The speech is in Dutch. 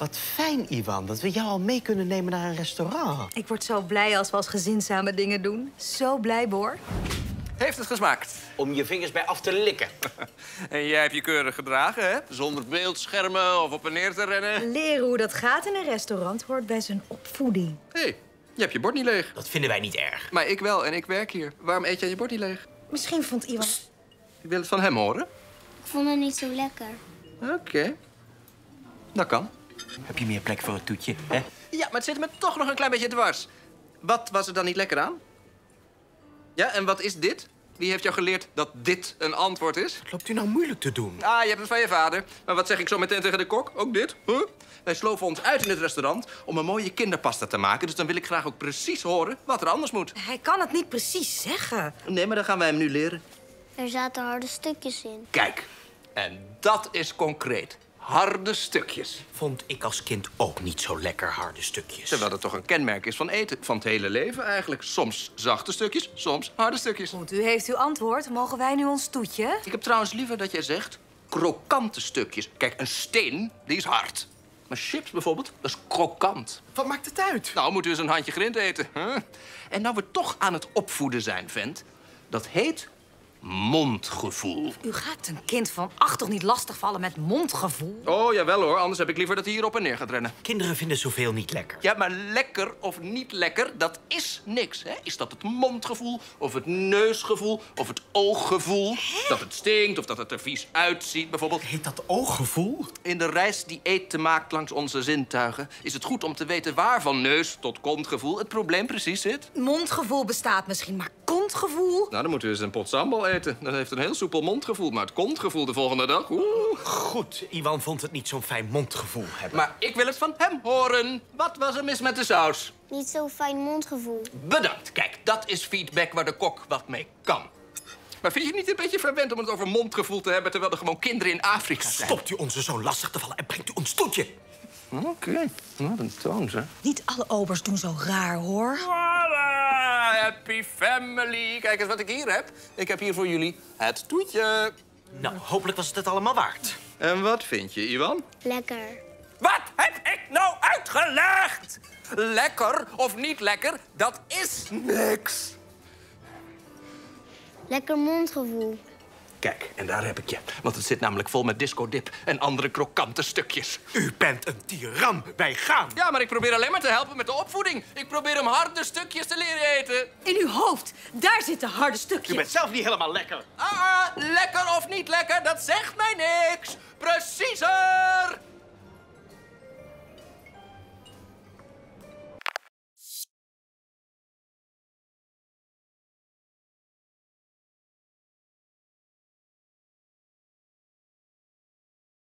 Wat fijn, Iwan, dat we jou al mee kunnen nemen naar een restaurant. Ik word zo blij als we als gezin samen dingen doen. Zo blij, Boor. Heeft het gesmaakt? Om je vingers bij af te likken. En jij hebt je keurig gedragen, hè? Zonder beeldschermen of op en neer te rennen. Leren hoe dat gaat in een restaurant hoort bij zijn opvoeding. Hé, je hebt je bord niet leeg. Dat vinden wij niet erg. Maar ik wel en ik werk hier. Waarom eet jij je bord niet leeg? Misschien vond Iwan... Psst. Ik wil het van hem horen. Ik vond het niet zo lekker. Oké. Dat kan. Heb je meer plek voor het toetje, hè? Ja, maar het zit me toch nog een klein beetje dwars. Wat was er dan niet lekker aan? Ja, en wat is dit? Wie heeft jou geleerd dat dit een antwoord is? Wat loopt u nou moeilijk te doen? Ah, je hebt het van je vader. Maar wat zeg ik zo meteen tegen de kok? Ook dit? Huh? Wij sloven ons uit in het restaurant om een mooie kinderpasta te maken. Dus dan wil ik graag ook precies horen wat er anders moet. Hij kan het niet precies zeggen. Nee, maar dan gaan wij hem nu leren. Er zaten harde stukjes in. Kijk, en dat is concreet. Harde stukjes. Vond ik als kind ook niet zo lekker harde stukjes. Terwijl dat toch een kenmerk is van eten. Van het hele leven eigenlijk. Soms zachte stukjes, soms harde stukjes. Goed, u heeft uw antwoord. Mogen wij nu ons toetje? Ik heb trouwens liever dat jij zegt krokante stukjes. Kijk, een steen, die is hard. Maar chips bijvoorbeeld, dat is krokant. Wat maakt het uit? Nou, moeten we eens een handje grind eten. Huh? En nou we toch aan het opvoeden zijn, vent. Dat heet... mondgevoel. U gaat een kind van 8 toch niet lastigvallen met mondgevoel? Oh, jawel hoor. Anders heb ik liever dat hij hier op en neer gaat rennen. Kinderen vinden zoveel niet lekker. Ja, maar lekker of niet lekker, dat is niks. Hè? Is dat het mondgevoel of het neusgevoel of het ooggevoel? Hè? Dat het stinkt of dat het er vies uitziet, bijvoorbeeld. Heet dat ooggevoel? In de reis die eten maakt langs onze zintuigen... is het goed om te weten waar van neus tot kontgevoel het probleem precies zit. Mondgevoel bestaat misschien, maar kontgevoel? Nou, dan moeten we eens een pot sambal eten. Dat heeft een heel soepel mondgevoel, maar het kontgevoel de volgende dag... Oeh. Goed, Iwan vond het niet zo'n fijn mondgevoel hebben. Maar ik wil het van hem horen. Wat was er mis met de saus? Niet zo'n fijn mondgevoel. Bedankt. Kijk, dat is feedback waar de kok wat mee kan. Maar vind je het niet een beetje verwend om het over mondgevoel te hebben... terwijl er gewoon kinderen in Afrika zijn? Stopt u ons er zo lastig te vallen en brengt u ons toetje. Oké, wat een toon, zeg. Niet alle obers doen zo raar, hoor. Happy family. Kijk eens wat ik hier heb. Ik heb hier voor jullie het toetje. Nou, hopelijk was het het allemaal waard. En wat vind je, Iwan? Lekker. Wat heb ik nou uitgelegd? Lekker of niet lekker, dat is niks. Lekker mondgevoel. Kijk, en daar heb ik je. Want het zit namelijk vol met disco-dip en andere krokante stukjes. U bent een tiran. Wij gaan. Ja, maar ik probeer alleen maar te helpen met de opvoeding. Ik probeer hem harde stukjes te leren eten. In uw hoofd. Daar zitten harde stukjes. U bent zelf niet helemaal lekker. Ah, lekker of niet lekker, dat zegt mij niks. Preciezer.